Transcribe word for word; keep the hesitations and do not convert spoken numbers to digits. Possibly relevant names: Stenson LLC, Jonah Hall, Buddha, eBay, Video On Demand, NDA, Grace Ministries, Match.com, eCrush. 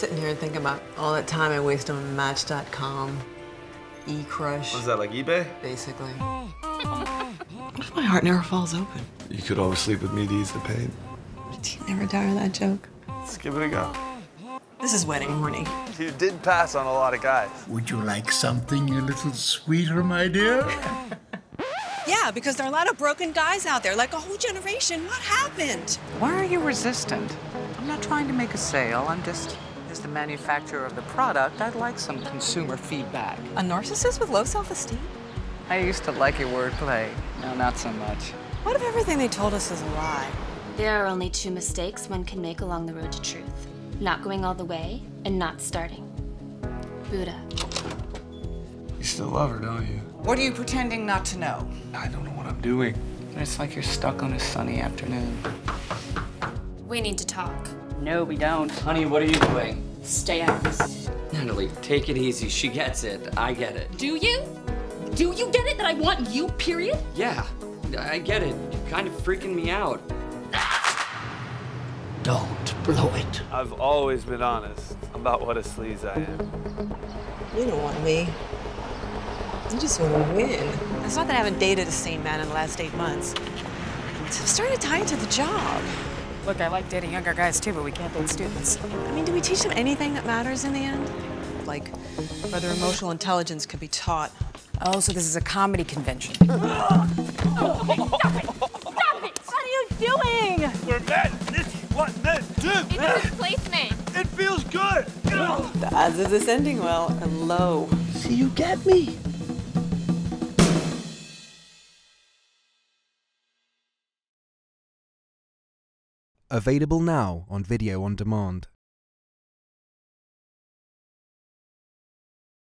sitting here and thinking about all that time I waste on Match dot com, eCrush. What is that, like eBay? Basically. What if my heart never falls open? You could always sleep with me to ease the pain. Did you never tire of that joke? Let's give it a go. This is wedding morning. You did pass on a lot of guys. Would you like something a little sweeter, my dear? Yeah, because there are a lot of broken guys out there, like a whole generation. What happened? Why are you resistant? I'm not trying to make a sale. I'm just, as the manufacturer of the product, I'd like some consumer feedback. A narcissist with low self-esteem? I used to like your wordplay. No, not so much. What if everything they told us is a lie? There are only two mistakes one can make along the road to truth. Not going all the way, and not starting. Buddha. You still love her, don't you? What are you pretending not to know? I don't know what I'm doing. It's like you're stuck on a sunny afternoon. We need to talk. No, we don't. Honey, what are you doing? Stay out. Natalie, take it easy. She gets it. I get it. Do you? Do you get it that I want you, period? Yeah, I get it. You're kind of freaking me out. Don't blow it. I've always been honest about what a sleaze I am. You don't want me. You just want to win. It's not that I haven't dated a sane man in the last eight months. So I've started tying to the job. Look, I like dating younger guys too, but we can't date students. I mean, do we teach them anything that matters in the end? Like whether emotional intelligence could be taught. Oh, so this is a comedy convention. Oh, doing? We're men. This is what men do. It's a place name. It feels good. The odds of this ending well are low. See, you get me. Available now on Video On Demand.